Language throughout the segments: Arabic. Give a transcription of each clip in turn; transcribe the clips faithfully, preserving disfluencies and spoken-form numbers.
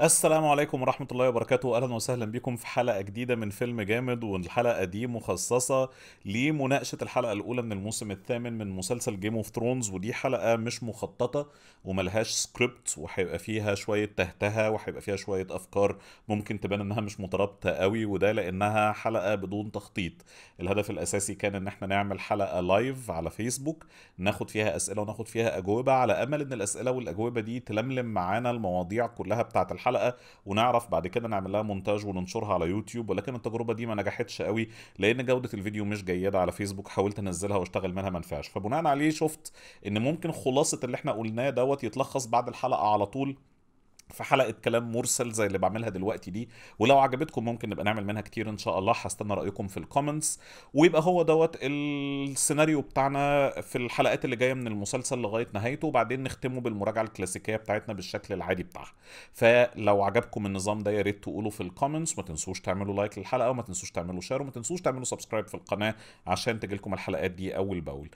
السلام عليكم ورحمة الله وبركاته. أهلا وسهلا بكم في حلقة جديدة من فيلم جامد، والحلقة دي مخصصة لمناقشة الحلقة الأولى من الموسم الثامن من مسلسل جيم اوف ثرونز، ودي حلقة مش مخططة وملهاش سكريبت، وهيبقى فيها شوية تهتها وهيبقى فيها شوية أفكار ممكن تبان إنها مش مترابطة قوي، وده لأنها حلقة بدون تخطيط. الهدف الأساسي كان إن احنا نعمل حلقة لايف على فيسبوك ناخد فيها أسئلة وناخد فيها أجوبة، على أمل إن الأسئلة والأجوبة دي تلملم معانا المواضيع كلها بتاعت الحلقة الحلقه، ونعرف بعد كده نعمل لها مونتاج وننشرها على يوتيوب. ولكن التجربه دي ما نجحتش قوي لان جوده الفيديو مش جيده على فيسبوك، حاولت انزلها واشتغل منها ما نفعش، فبناء عليه شفت ان ممكن خلاصه اللي احنا قلناه دوت يتلخص بعد الحلقه على طول في حلقه كلام مرسل زي اللي بعملها دلوقتي دي. ولو عجبتكم ممكن نبقى نعمل منها كتير ان شاء الله، هستنى رايكم في الكومنتس. ويبقى هو دوت السيناريو بتاعنا في الحلقات اللي جايه من المسلسل لغايه نهايته، وبعدين نختمه بالمراجعه الكلاسيكيه بتاعتنا بالشكل العادي بتاعها. فلو عجبكم النظام ده يا ريت تقولوا في الكومنتس، وما تنسوش تعملوا لايك للحلقه، وما تنسوش تعملوا شير، وما تنسوش تعملوا سبسكرايب في القناه عشان تجيلكم الحلقات دي اول باول.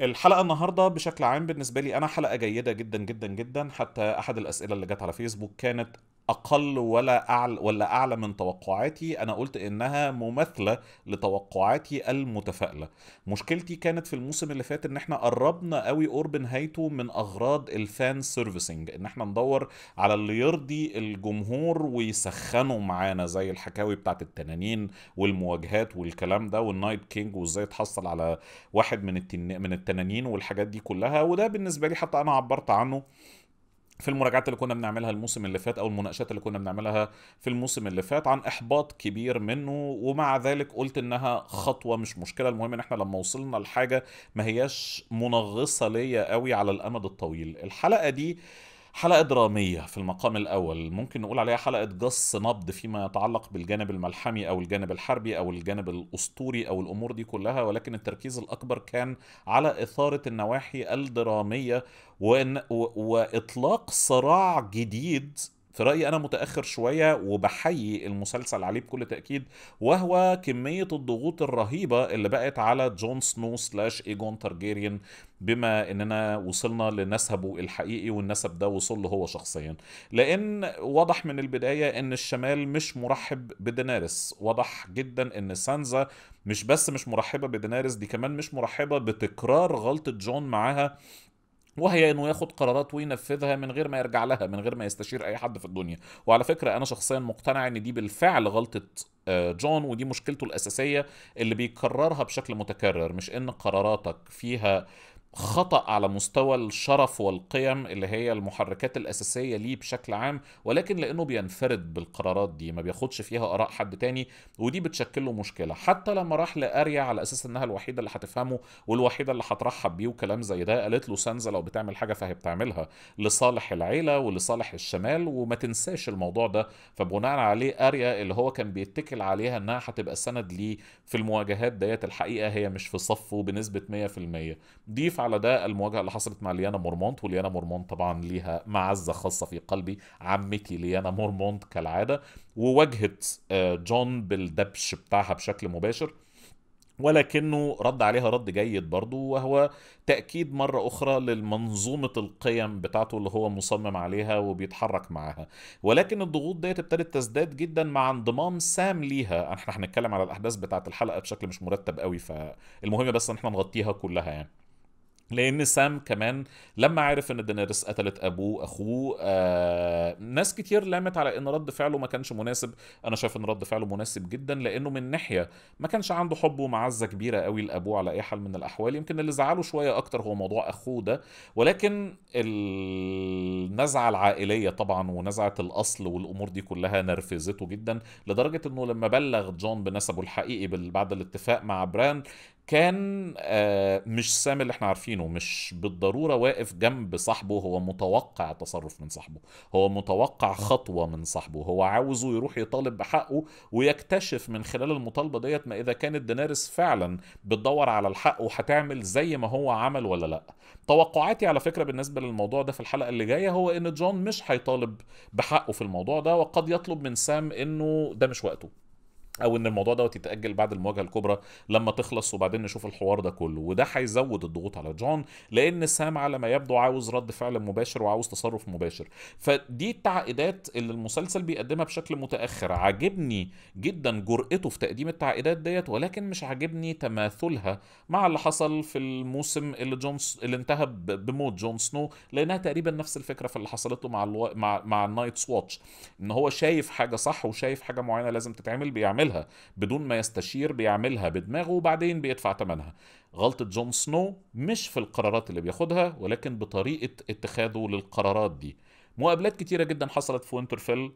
الحلقه النهارده بشكل عام بالنسبه لي انا حلقه جيده جدا جدا جدا، حتى احد الاسئله اللي جت على فيسبوك كانت اقل ولا اعلى ولا اعلى من توقعاتي. انا قلت انها مماثله لتوقعاتي المتفائله. مشكلتي كانت في الموسم اللي فات ان احنا قربنا قوي قرب نهايته من اغراض الفان سيرفيسنج، ان احنا ندور على اللي يرضي الجمهور ويسخنوا معانا زي الحكاوي بتاعت التنانين والمواجهات والكلام ده، والنايت كينج وازاي تحصل على واحد من التن... من التنانين والحاجات دي كلها. وده بالنسبه لي حتى انا عبرت عنه في المراجعات اللي كنا بنعملها الموسم اللي فات، او المناقشات اللي كنا بنعملها في الموسم اللي فات، عن احباط كبير منه. ومع ذلك قلت انها خطوه مش مشكله، المهم ان احنا لما وصلنا لحاجه ما هياش منغصه ليا قوي على الامد الطويل. الحلقه دي حلقة درامية في المقام الأول، ممكن نقول عليها حلقة جص نبض فيما يتعلق بالجانب الملحمي أو الجانب الحربي أو الجانب الأسطوري أو الأمور دي كلها، ولكن التركيز الأكبر كان على إثارة النواحي الدرامية وإن وإطلاق صراع جديد في رأيي أنا متأخر شوية، وبحيي المسلسل عليه بكل تأكيد، وهو كمية الضغوط الرهيبة اللي بقت على جون سنو سلاش إيجون تارجيريان، بما اننا وصلنا لنسبه الحقيقي والنسب ده وصل له هو شخصيا. لان واضح من البدايه ان الشمال مش مرحب بدينيريس، واضح جدا ان سانزا مش بس مش مرحبه بدينيريس، دي كمان مش مرحبه بتكرار غلطه جون معاها، وهي انه ياخد قرارات وينفذها من غير ما يرجع لها، من غير ما يستشير اي حد في الدنيا. وعلى فكره انا شخصيا مقتنع ان دي بالفعل غلطه جون، ودي مشكلته الاساسيه اللي بيكررها بشكل متكرر، مش ان قراراتك فيها خطأ على مستوى الشرف والقيم اللي هي المحركات الأساسية ليه بشكل عام، ولكن لأنه بينفرد بالقرارات دي، ما بياخدش فيها آراء حد تاني، ودي بتشكل له مشكلة. حتى لما راح لأريا على أساس إنها الوحيدة اللي هتفهمه والوحيدة اللي هترحب بيه وكلام زي ده، قالت له سانزا لو بتعمل حاجة فهي بتعملها لصالح العيلة ولصالح الشمال، وما تنساش الموضوع ده. فبناء عليه أريا اللي هو كان بيتكل عليها إنها هتبقى سند ليه في المواجهات ديت، الحقيقة هي مش في صفه بنسبة مية في المية. ضيف على ده المواجهه اللي حصلت مع ليانا مورمونت، وليانا مورمونت طبعا ليها معزه خاصه في قلبي، عمتي ليانا مورمونت كالعاده، وواجهت جون بالدبش بتاعها بشكل مباشر، ولكنه رد عليها رد جيد برضه، وهو تأكيد مرة أخرى للمنظومة القيم بتاعته اللي هو مصمم عليها وبيتحرك معاها. ولكن الضغوط ديت ابتدت تزداد جدا مع انضمام سام ليها. احنا هنتكلم على الأحداث بتاعت الحلقة بشكل مش مرتب قوي، فالمهم بس ان احنا نغطيها كلها يعني. لأن سام كمان لما عرف إن دينيريس قتلت أبوه أخوه، آه ناس كتير لامت على إن رد فعله ما كانش مناسب. أنا شايف إن رد فعله مناسب جدا، لأنه من ناحية ما كانش عنده حب ومعزة كبيرة قوي لأبوه على أي حال من الأحوال. يمكن اللي زعله شوية أكتر هو موضوع أخوه ده، ولكن النزعة العائلية طبعا ونزعة الأصل والأمور دي كلها نرفزته جدا، لدرجة إنه لما بلغ جون بنسبه الحقيقي بعد الاتفاق مع بران، كان مش سام اللي احنا عارفينه، مش بالضرورة واقف جنب صاحبه. هو متوقع تصرف من صاحبه، هو متوقع خطوة من صاحبه، هو عاوزه يروح يطالب بحقه، ويكتشف من خلال المطالبة ديت ما إذا كانت دينيريس فعلا بتدور على الحق وهتعمل زي ما هو عمل ولا لأ. توقعاتي على فكرة بالنسبة للموضوع ده في الحلقة اللي جاية هو إن جون مش هيطالب بحقه في الموضوع ده، وقد يطلب من سام إنه ده مش وقته، او ان الموضوع دوت يتاجل بعد المواجهه الكبرى لما تخلص وبعدين نشوف الحوار ده كله، وده هيزود الضغوط على جون لان سام على ما يبدو عاوز رد فعل مباشر وعاوز تصرف مباشر. فدي التعقيدات اللي المسلسل بيقدمها بشكل متاخر. عاجبني جدا جرأته في تقديم التعقيدات ديت، ولكن مش عاجبني تماثلها مع اللي حصل في الموسم اللي جون اللي انتهى بموت جون سنو، لانها تقريبا نفس الفكره في اللي حصلت له مع الو... مع مع النايتس واتش، ان هو شايف حاجه صح وشايف حاجه معينه لازم تتعمل بيعملها بدون ما يستشير، بيعملها بدماغه وبعدين بيدفع ثمنها. غلطة جون سنو مش في القرارات اللي بياخدها ولكن بطريقة اتخاذه للقرارات دي. مقابلات كتيرة جدا حصلت في وينترفيل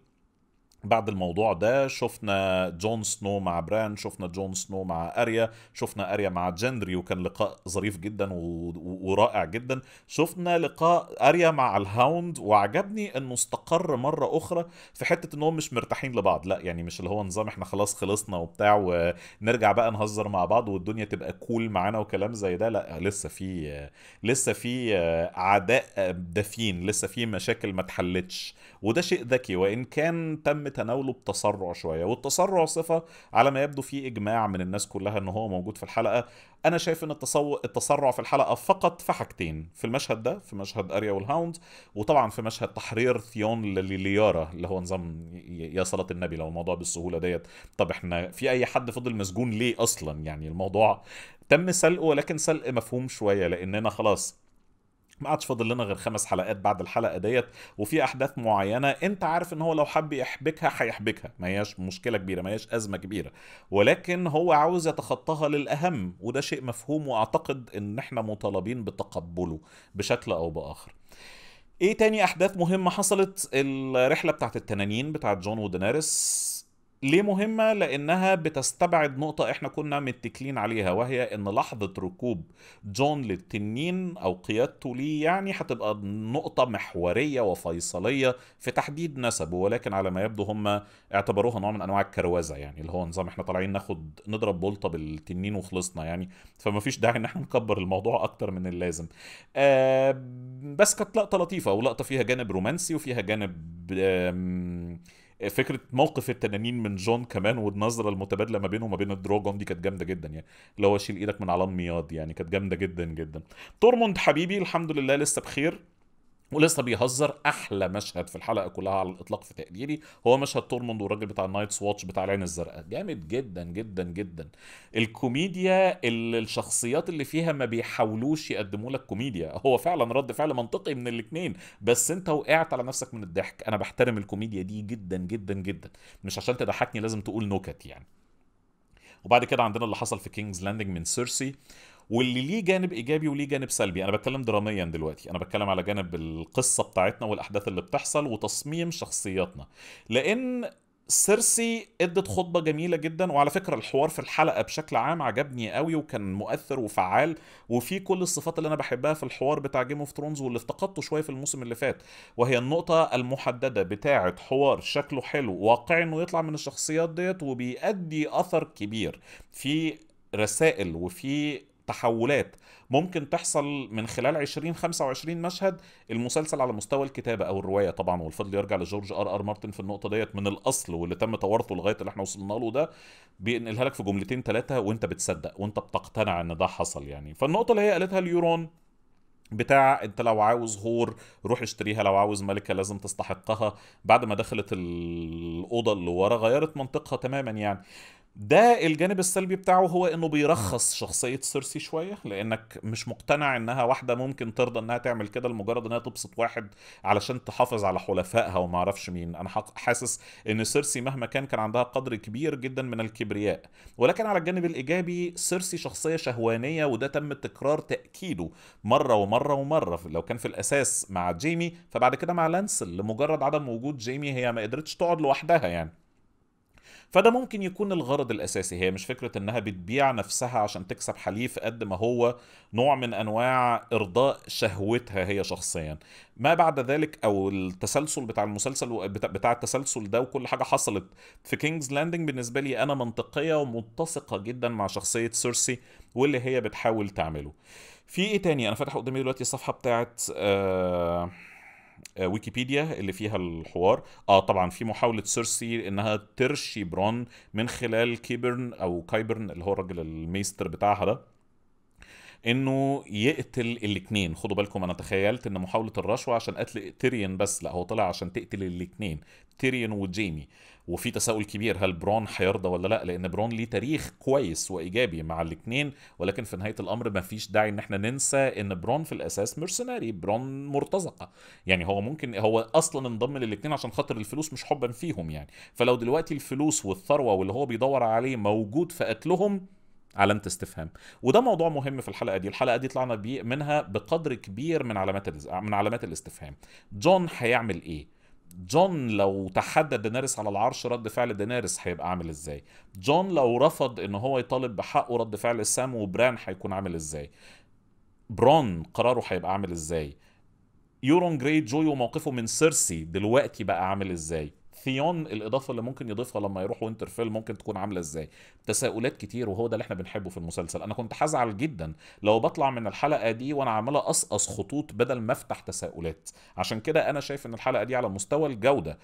بعد الموضوع ده، شفنا جون سنو مع بران، شفنا جون سنو مع أريا، شفنا أريا مع جندري وكان لقاء ظريف جدا ورائع جدا، شفنا لقاء أريا مع الهاوند وعجبني انه استقر مرة اخرى في حتة انهم مش مرتاحين لبعض، لا يعني مش اللي هو نظام احنا خلاص خلصنا وبتاع ونرجع بقى نهزر مع بعض والدنيا تبقى كول معانا وكلام زي ده، لا لسه في لسه في عداء دفين، لسه في مشاكل ما اتحلتش، وده شيء ذكي وان كان تم تناوله بتسرع شويه، والتسرع صفه على ما يبدو في اجماع من الناس كلها ان هو موجود في الحلقه. انا شايف ان التسرع في الحلقه فقط في حاجتين، في المشهد ده، في مشهد اريا والهاوند، وطبعا في مشهد تحرير ثيون لليارا اللي هو نظام يا صلاه النبي لو الموضوع بالسهوله ديت، طب احنا في اي حد فضل مسجون ليه اصلا؟ يعني الموضوع تم سلقه ولكن سلق مفهوم شويه لاننا خلاص ما عادش فاضل لنا غير خمس حلقات بعد الحلقه ديت، وفي احداث معينه انت عارف ان هو لو حب يحبكها هيحبكها، ما هياش مشكله كبيره، ما هياش ازمه كبيره، ولكن هو عاوز يتخطاها للاهم وده شيء مفهوم واعتقد ان احنا مطالبين بتقبله بشكل او باخر. ايه تاني احداث مهمه حصلت؟ الرحله بتاعت التنانين بتاعت جون ودينيريس. ليه مهمة؟ لأنها بتستبعد نقطة احنا كنا متكلين عليها، وهي ان لحظة ركوب جون للتنين او قيادته ليه يعني هتبقى نقطة محورية وفيصلية في تحديد نسبه، ولكن على ما يبدو هم اعتبروها نوع من انواع الكروزة، يعني اللي هو نظام احنا طالعين ناخد نضرب بلطة بالتنين وخلصنا يعني، فما فيش داعي ان احنا نكبر الموضوع اكتر من اللازم. آه بس كانت لقطة لطيفة ولقطة فيها جانب رومانسي وفيها جانب آه فكرة موقف التنانين من جون كمان، والنظرة المتبادلة ما بينه وما بين الدراجون دي كانت جامدة جدا، يعني اللي هو شيل ايدك من على مياض، يعني كانت جامدة جدا جدا. تورموند حبيبي الحمد لله لسه بخير ولسه بيهزر. احلى مشهد في الحلقه كلها على الاطلاق في تقديري هو مشهد تورموند والراجل بتاع النايتس واتش بتاع العين الزرقاء، جامد جدا جدا جدا. الكوميديا اللي الشخصيات اللي فيها ما بيحاولوش يقدموا لك كوميديا، هو فعلا رد فعل منطقي من الاثنين بس انت وقعت على نفسك من الضحك. انا بحترم الكوميديا دي جدا جدا جدا، مش عشان تضحكني لازم تقول نكت يعني. وبعد كده عندنا اللي حصل في كينجز لاندنج من سيرسي، واللي ليه جانب ايجابي وليه جانب سلبي. انا بتكلم دراميا دلوقتي، انا بتكلم على جانب القصه بتاعتنا والاحداث اللي بتحصل وتصميم شخصياتنا، لان سيرسي ادت خطبه جميله جدا. وعلى فكره الحوار في الحلقه بشكل عام عجبني قوي وكان مؤثر وفعال وفي كل الصفات اللي انا بحبها في الحوار بتاع جيم اوف ثرونز واللي افتقدته شويه في الموسم اللي فات، وهي النقطه المحدده بتاعه حوار شكله حلو واقعي انه يطلع من الشخصيات ديت وبيؤدي اثر كبير في رسائل وفي تحولات ممكن تحصل من خلال عشرين خمسة وعشرين مشهد. المسلسل على مستوى الكتابه او الروايه طبعا، والفضل يرجع لجورج ار ار مارتن في النقطه ديت من الاصل واللي تم توارثه لغايه اللي احنا وصلنا له ده، بينقلها لك في جملتين ثلاثه وانت بتصدق وانت بتقتنع ان ده حصل يعني. فالنقطه اللي هي قالتها اليورون بتاع انت لو عاوز غور روح اشتريها، لو عاوز ملكه لازم تستحقها، بعد ما دخلت الاوضه اللي ورا غيرت منطقها تماما يعني. ده الجانب السلبي بتاعه هو انه بيرخص شخصية سيرسي شوية، لانك مش مقتنع انها واحدة ممكن ترضى انها تعمل كده لمجرد انها تبسط واحد علشان تحافظ على حلفائها وما اعرفش مين. انا حاسس ان سيرسي مهما كان كان عندها قدر كبير جدا من الكبرياء، ولكن على الجانب الايجابي سيرسي شخصية شهوانية وده تم تكرار تأكيده مرة ومرة ومرة. لو كان في الاساس مع جيمي فبعد كده مع لانسل، لمجرد عدم وجود جيمي هي ما قدرتش تقعد لوحدها يعني. فده ممكن يكون الغرض الاساسي، هي مش فكره انها بتبيع نفسها عشان تكسب حليف قد ما هو نوع من انواع ارضاء شهوتها هي شخصيا. ما بعد ذلك او التسلسل بتاع المسلسل و... بتاع التسلسل ده وكل حاجه حصلت في كينجز لاندنج بالنسبه لي انا منطقيه ومتسقه جدا مع شخصيه سيرسي واللي هي بتحاول تعمله. في ايه تاني؟ انا فاتح قدامي دلوقتي الصفحه بتاعت آه... ويكيبيديا اللي فيها الحوار. اه طبعا في محاولة سيرسي انها ترشي بران من خلال كيبرن او كايبرن اللي هو الراجل الميستر بتاعها ده، انه يقتل الاثنين. خدوا بالكم انا تخيلت ان محاولة الرشوة عشان قتل تيريون بس، لا هو طلع عشان تقتل الاثنين، تيريون وجيمي. وفي تساؤل كبير هل بران هيرضى ولا لا، لان بران ليه تاريخ كويس وايجابي مع الاثنين. ولكن في نهايه الامر ما فيش داعي ان احنا ننسى ان بران في الاساس مرسناري، بران مرتزقه، يعني هو ممكن هو اصلا انضم للاثنين عشان خاطر الفلوس مش حبا فيهم يعني. فلو دلوقتي الفلوس والثروه واللي هو بيدور عليه موجود في قتلهم، علامة استفهام. وده موضوع مهم في الحلقة دي، الحلقة دي طلعنا منها بقدر كبير من علامات من علامات الاستفهام. جون هيعمل ايه؟ جون لو تحدى دينيريس على العرش، رد فعل دينيريس هيبقى عامل ازاي؟ جون لو رفض ان هو يطالب بحقه، رد فعل سام وبران هيكون عامل ازاي؟ بران قراره هيبقى عامل ازاي؟ يورون جراي جوي وموقفه من سيرسي دلوقتي بقى عامل ازاي؟ ثيون الاضافه اللي ممكن يضيفها لما يروح وينترفيل ممكن تكون عامله ازاي؟ تساؤلات كتير، وهو ده اللي احنا بنحبه في المسلسل. انا كنت هزعل جدا لو بطلع من الحلقه دي وانا عمال اقصقص خطوط بدل ما افتح تساؤلات. عشان كده انا شايف ان الحلقه دي على مستوى الجوده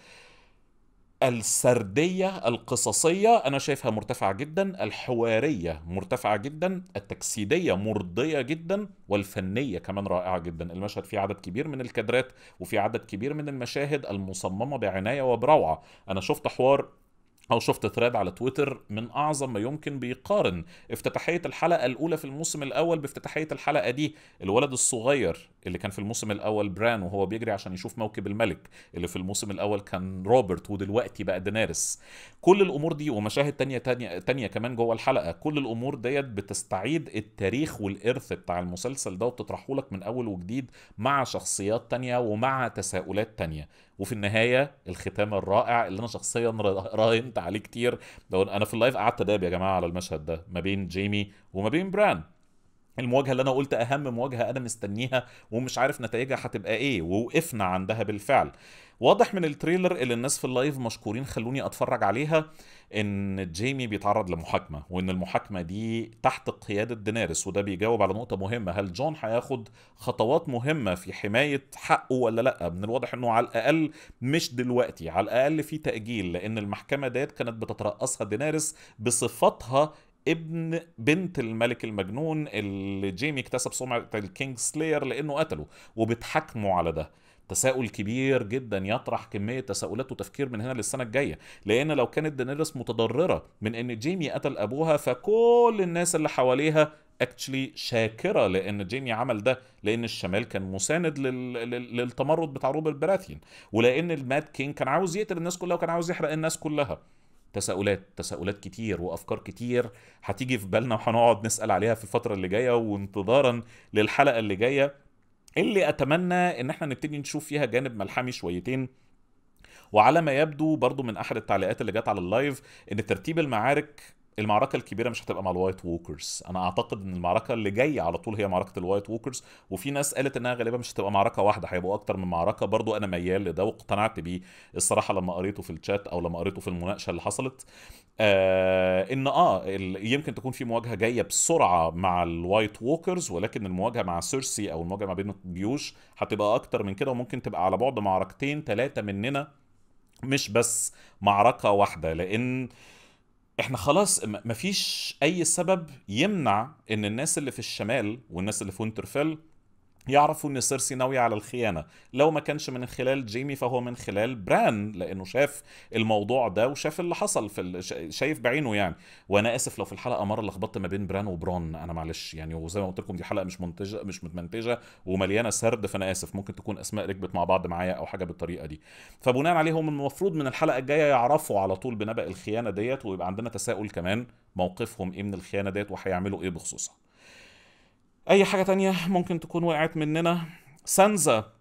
السرديه القصصيه انا شايفها مرتفعه جدا، الحواريه مرتفعه جدا، التجسيديه مرضيه جدا، والفنيه كمان رائعه جدا. المشهد فيه عدد كبير من الكادرات، وفي عدد كبير من المشاهد المصممه بعنايه وبروعه. انا شفت حوار او شفت ثريد على تويتر من اعظم ما يمكن بيقارن افتتاحيه الحلقه الاولى في الموسم الاول بافتتاحيه الحلقه دي. الولد الصغير اللي كان في الموسم الاول بران وهو بيجري عشان يشوف موكب الملك، اللي في الموسم الاول كان روبرت ودلوقتي بقى دينيريس. كل الامور دي ومشاهد تانية تانية تانية كمان جوه الحلقه، كل الامور ديت بتستعيد التاريخ والارث بتاع المسلسل ده وبتطرحه لك من اول وجديد مع شخصيات تانية ومع تساؤلات تانية. وفي النهايه الختام الرائع اللي انا شخصيا راهنت عليه كتير. لو انا في اللايف قعدت اداب يا جماعه على المشهد ده ما بين جيمي وما بين بران، المواجهه اللي انا قلت اهم مواجهه انا مستنيها ومش عارف نتائجها هتبقى ايه، ووقفنا عندها بالفعل. واضح من التريلر اللي الناس في اللايف مشكورين خلوني اتفرج عليها ان جيمي بيتعرض لمحاكمه، وان المحاكمه دي تحت قياده دينيريس. وده بيجاوب على نقطه مهمه، هل جون هياخد خطوات مهمه في حمايه حقه ولا لا؟ من الواضح انه على الاقل مش دلوقتي، على الاقل في تاجيل، لان المحكمه ديت كانت بتترأسها دينيريس بصفتها ابن بنت الملك المجنون اللي جيمي اكتسب سمعه الكينج سلاير لانه قتله، وبتحاكمه على ده. تساؤل كبير جدا يطرح كميه تساؤلات وتفكير من هنا للسنه الجايه، لان لو كانت دينيريس متضرره من ان جيمي قتل ابوها، فكل الناس اللي حواليها اكشلي شاكره لان جيمي عمل ده، لان الشمال كان مساند لل... لل... للتمرد بتاع روبرت براثيون، ولان الماد كينج كان عاوز يقتل الناس كلها وكان عاوز يحرق الناس كلها. تساؤلات تساؤلات كتير وافكار كتير هتيجي في بالنا وهنقعد نسال عليها في الفتره اللي جايه، وانتظارا للحلقه اللي جايه اللي اتمنى ان احنا نبتدي نشوف فيها جانب ملحمي شويتين. وعلى ما يبدو برضو من احد التعليقات اللي جت على اللايف ان ترتيب المعارك، المعركه الكبيره مش هتبقى مع الوايت ووكرز. انا اعتقد ان المعركه اللي جايه على طول هي معركه الوايت ووكرز، وفي ناس قالت انها غالبا مش هتبقى معركه واحده، هيبقوا اكتر من معركه. برضو انا ميال لده واقتنعت بيه الصراحه لما قريته في الشات او لما قريته في المناقشه اللي حصلت، آه ان اه يمكن تكون في مواجهه جايه بسرعه مع الوايت ووكرز، ولكن المواجهه مع سيرسي او المواجهه ما بين الجيوش هتبقى اكتر من كده، وممكن تبقى على بعد معركتين ثلاثه مننا مش بس معركه واحده. لان احنا خلاص مفيش اي سبب يمنع ان الناس اللي في الشمال والناس اللي في وينترفيل يعرفوا ان سيرسي ناويه على الخيانه، لو ما كانش من خلال جيمي فهو من خلال بران، لانه شاف الموضوع ده وشاف اللي حصل في شايف بعينه يعني. وانا اسف لو في الحلقه مره لخبطت ما بين بران وبران، انا معلش يعني، وزي ما قلت لكم دي حلقه مش منتجه مش متمنتجه ومليانه سرد، فانا اسف ممكن تكون اسماء ركبت مع بعض معايا او حاجه بالطريقه دي. فبناء عليهم المفروض من الحلقه الجايه يعرفوا على طول بنبأ الخيانه ديت، ويبقى عندنا تساؤل كمان موقفهم ايه من الخيانه ديت وهيعملوا ايه بخصوصها. اي حاجة تانية ممكن تكون وقعت مننا، سانزا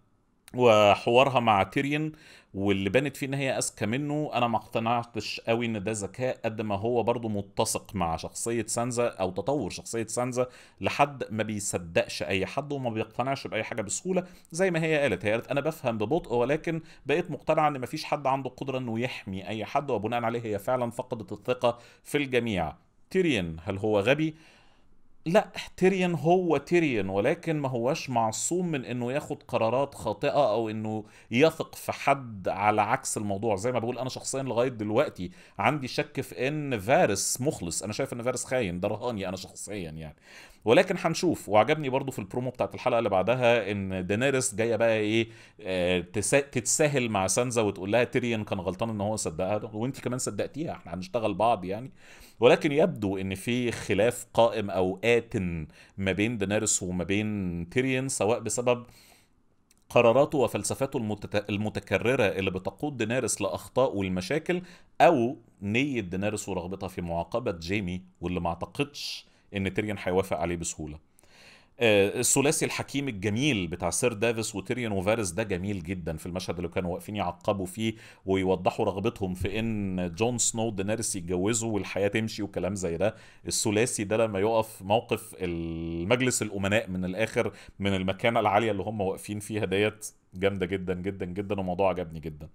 وحوارها مع تيريون واللي بانت فيه ان هي اذكى منه، انا ما اقتنعتش قوي ان ده ذكاء قد ما هو برضه متسق مع شخصيه سانزا او تطور شخصيه سانزا لحد ما بيصدقش اي حد وما بيقتنعش باي حاجه بسهوله. زي ما هي قالت هي قالت انا بفهم ببطء، ولكن بقيت مقتنعه ان ما فيش حد عنده قدره انه يحمي اي حد، وبناء عليه هي فعلا فقدت الثقه في الجميع. تيريون هل هو غبي؟ لا تيريون هو تيريون، ولكن ما هواش معصوم من انه ياخد قرارات خاطئة او انه يثق في حد. على عكس الموضوع، زي ما بقول انا شخصيا لغاية دلوقتي عندي شك في ان فارس مخلص، انا شايف ان فارس خاين، ده رهاني انا شخصيا يعني. ولكن هنشوف. وعجبني برضو في البرومو بتاعت الحلقة اللي بعدها ان دينيريس جاية بقى ايه آه تتساهل مع سانزا وتقول لها تيريون كان غلطان ان هو صدقها وانت كمان صدقتيها، احنا هنشتغل بعض يعني. ولكن يبدو ان في خلاف قائم او آتن ما بين دينيريس وما بين تيريون، سواء بسبب قراراته وفلسفاته المتت... المتكررة اللي بتقود دينيريس لأخطاء والمشاكل، او نية دينيريس ورغبتها في معاقبة جيمي واللي ما اعتقدش ان تيريون هيوافق عليه بسهوله. آه الثلاثي الحكيم الجميل بتاع سير دافيس وتيريون وفارس ده جميل جدا في المشهد اللي كانوا واقفين يعقبوا فيه ويوضحوا رغبتهم في ان جون سنو دينيريس يتجوزوا والحياه تمشي وكلام زي ده. الثلاثي ده لما يقف موقف المجلس الامناء من الاخر من المكانه العاليه اللي هم واقفين فيها ديت جامده جدا جدا جدا، وموضوع عجبني جدا.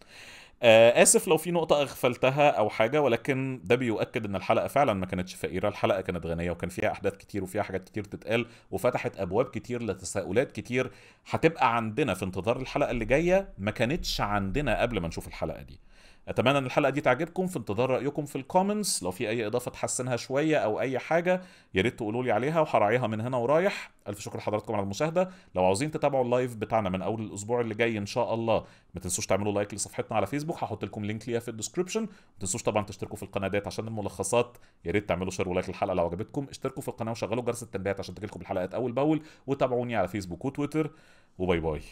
آه اسف لو في نقطة اغفلتها او حاجة، ولكن ده بيؤكد ان الحلقة فعلا ما كانتش فقيرة، الحلقة كانت غنية وكان فيها احداث كتير وفيها حاجات كتير تتقال وفتحت ابواب كتير لتساؤلات كتير هتبقى عندنا في انتظار الحلقة اللي جاية ما كانتش عندنا قبل ما نشوف الحلقة دي. اتمنى ان الحلقة دي تعجبكم، في انتظار رأيكم في الكومنتس، لو في اي اضافة تحسنها شوية او اي حاجة يا ريت تقولوا لي عليها وهراعيها من هنا ورايح. الف شكر لحضراتكم على المشاهدة. لو عاوزين تتابعوا اللايف بتاعنا من اول الاسبوع اللي جاي ان شاء الله ما تنسوش تعملوا لايك لصفحتنا على فيسبوك، هحط لكم لينك ليها في الديسكربشن. ما تنسوش طبعا تشتركوا في القناة ديت عشان الملخصات، يا ريت تعملوا شير ولايك للحلقة لو عجبتكم، اشتركوا في القناة وشغلوا جرس التنبيهات عشان تجيلكم الحلقات اول باول، وتابعوني على فيسبوك وتويتر، وباي باي.